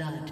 blood.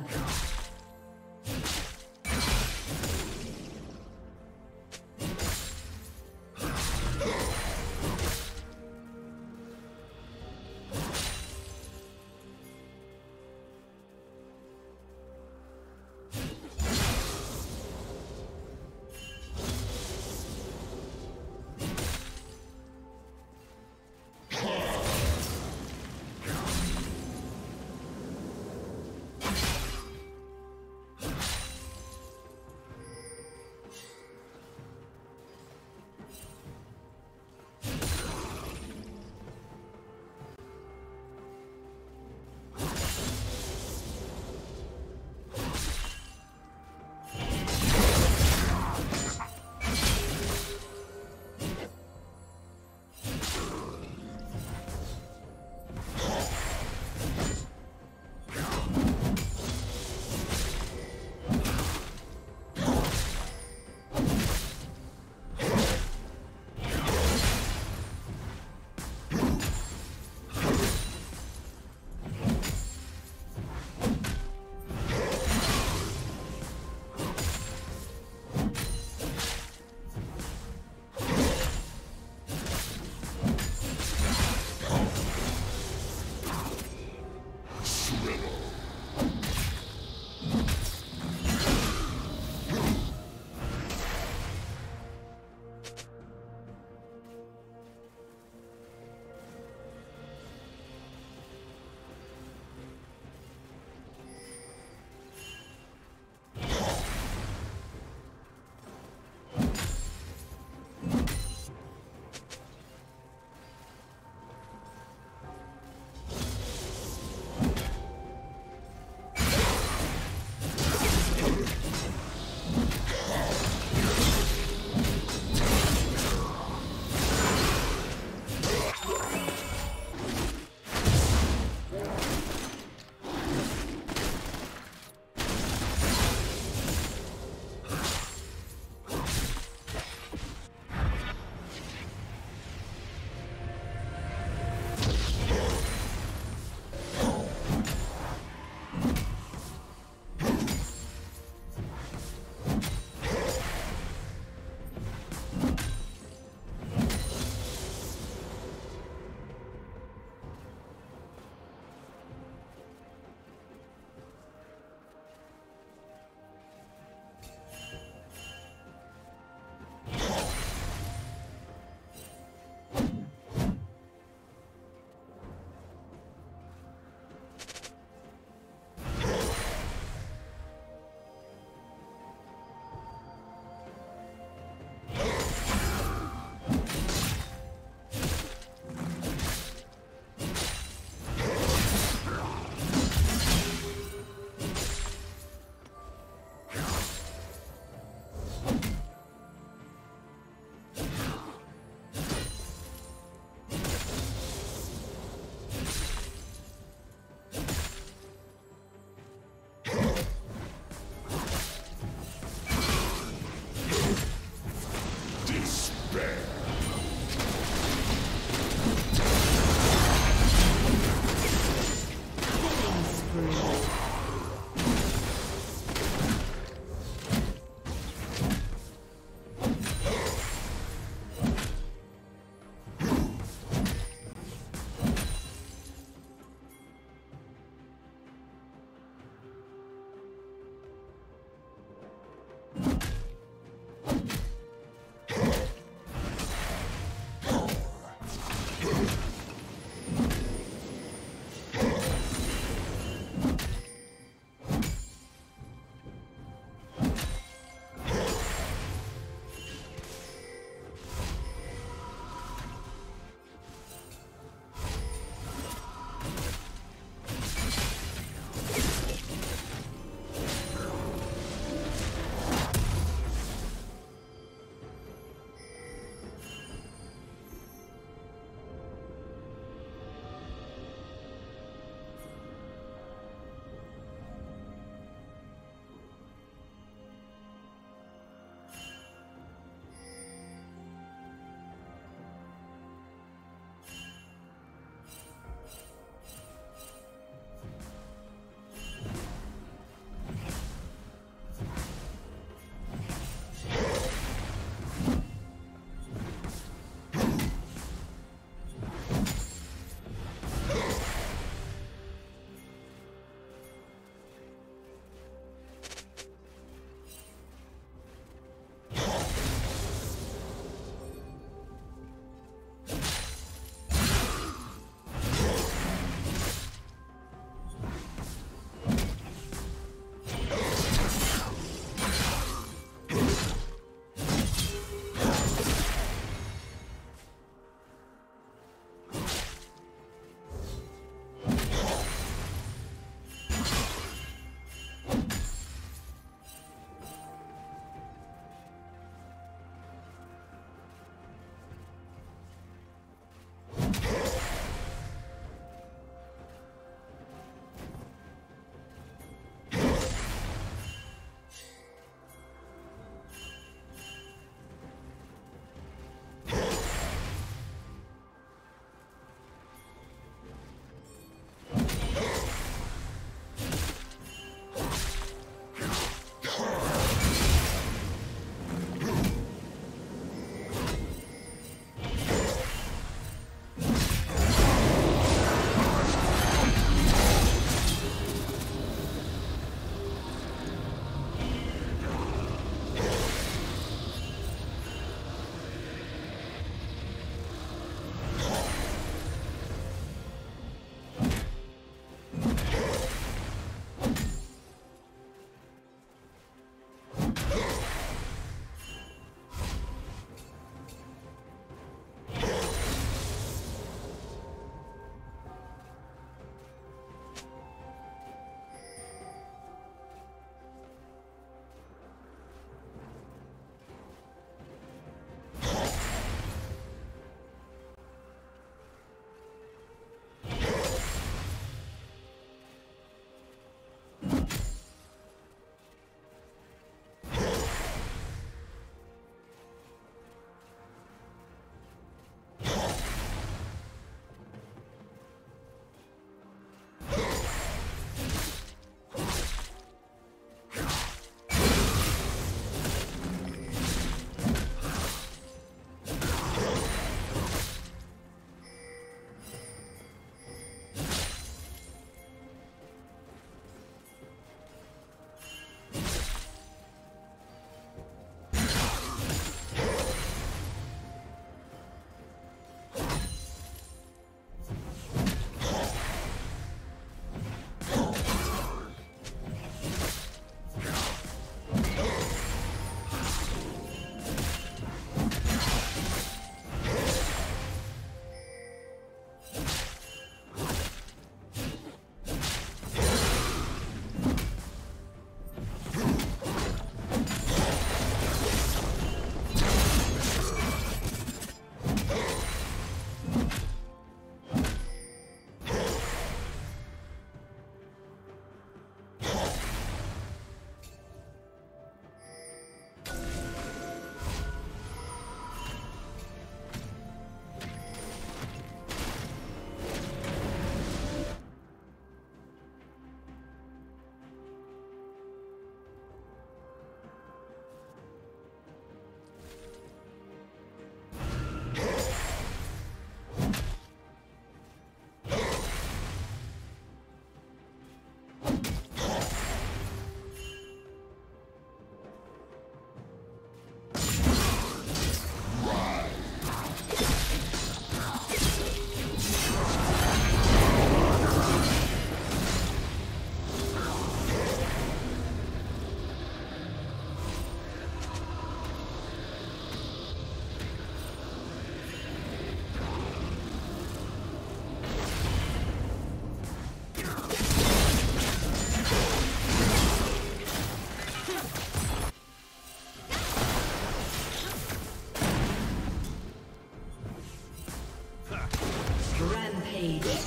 Rampage.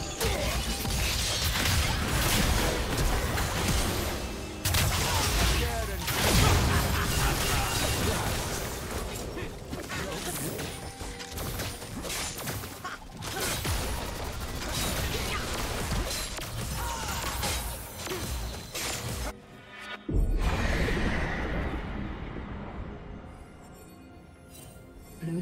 Blue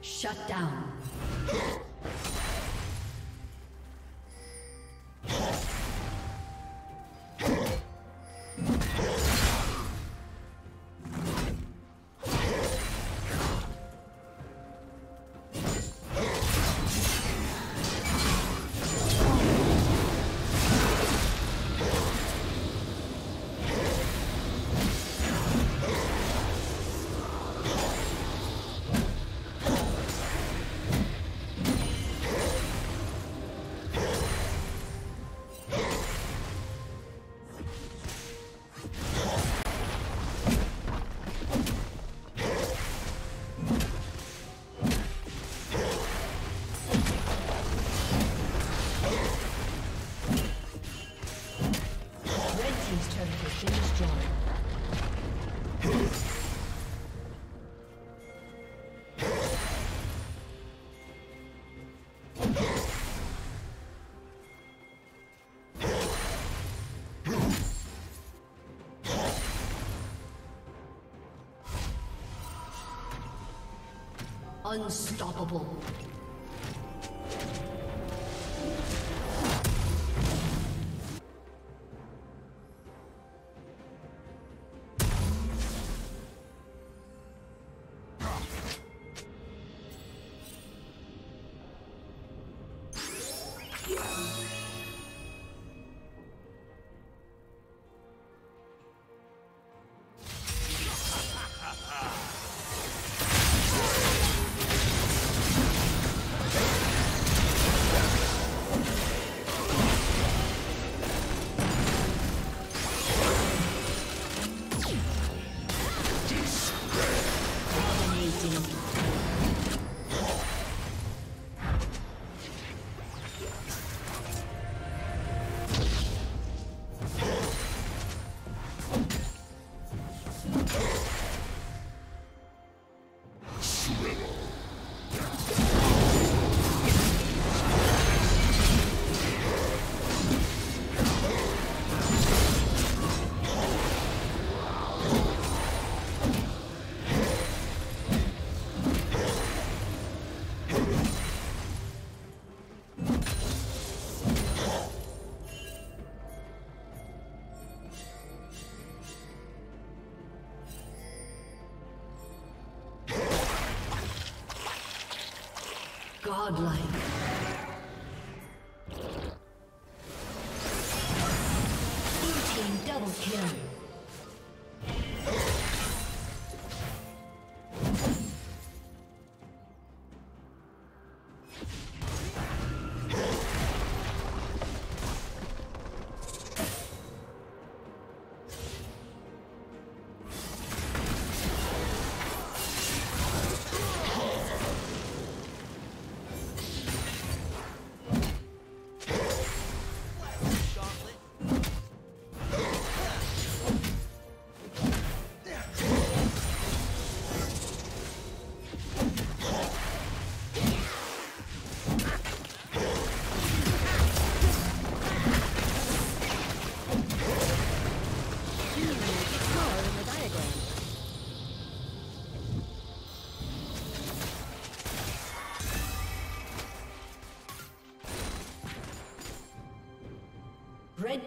Shut down. Unstoppable. Godlike. Blue team double kill. Red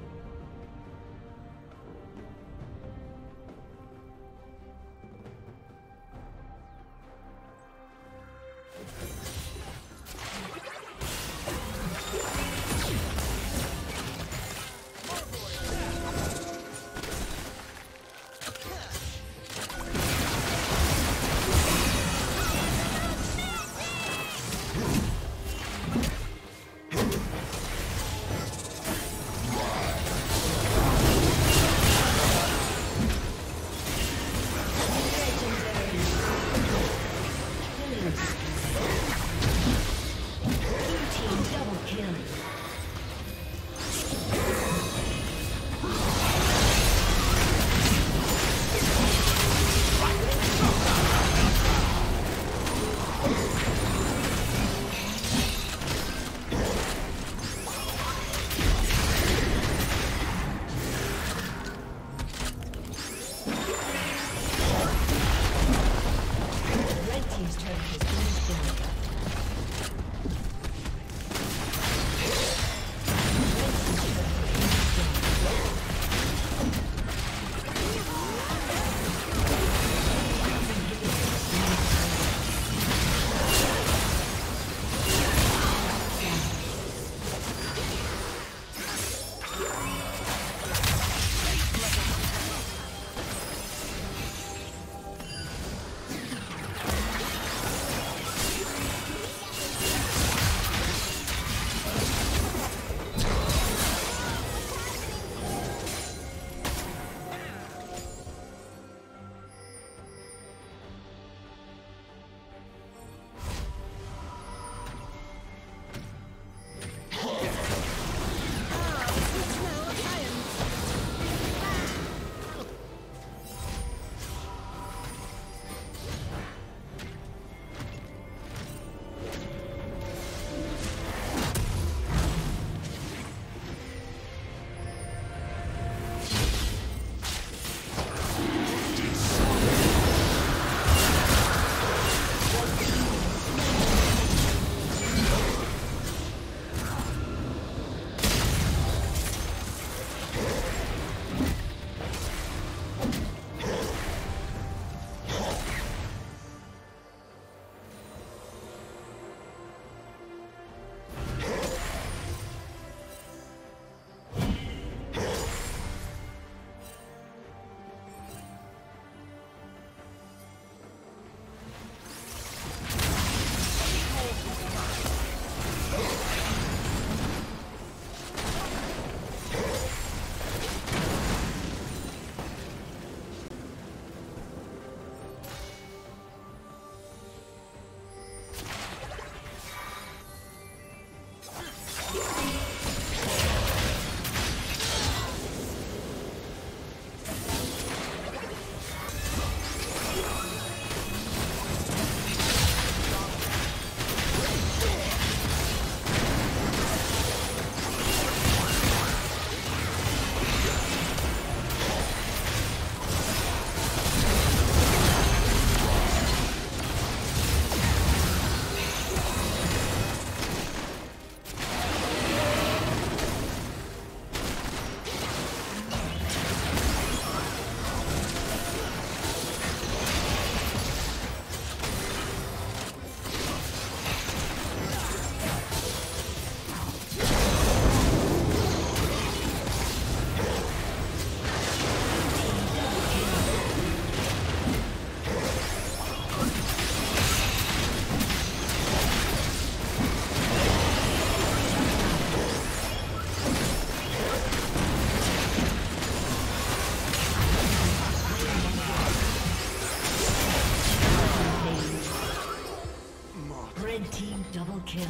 Kill.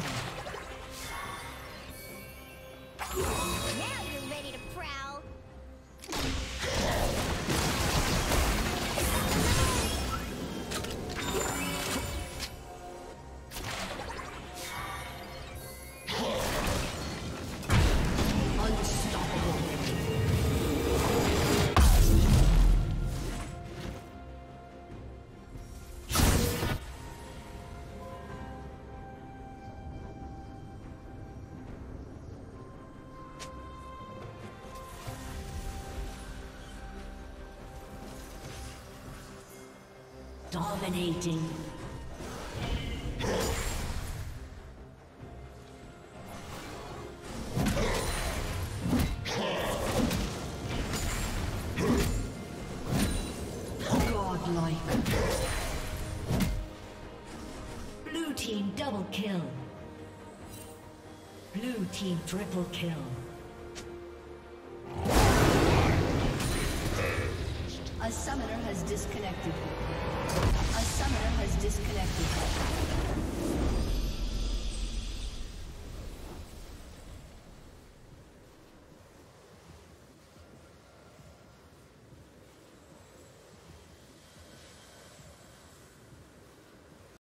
Now you're ready to prowl. Unstoppable. Dominating. Godlike. Blue team double kill. Blue team triple kill. A summoner has disconnected. A summoner has disconnected.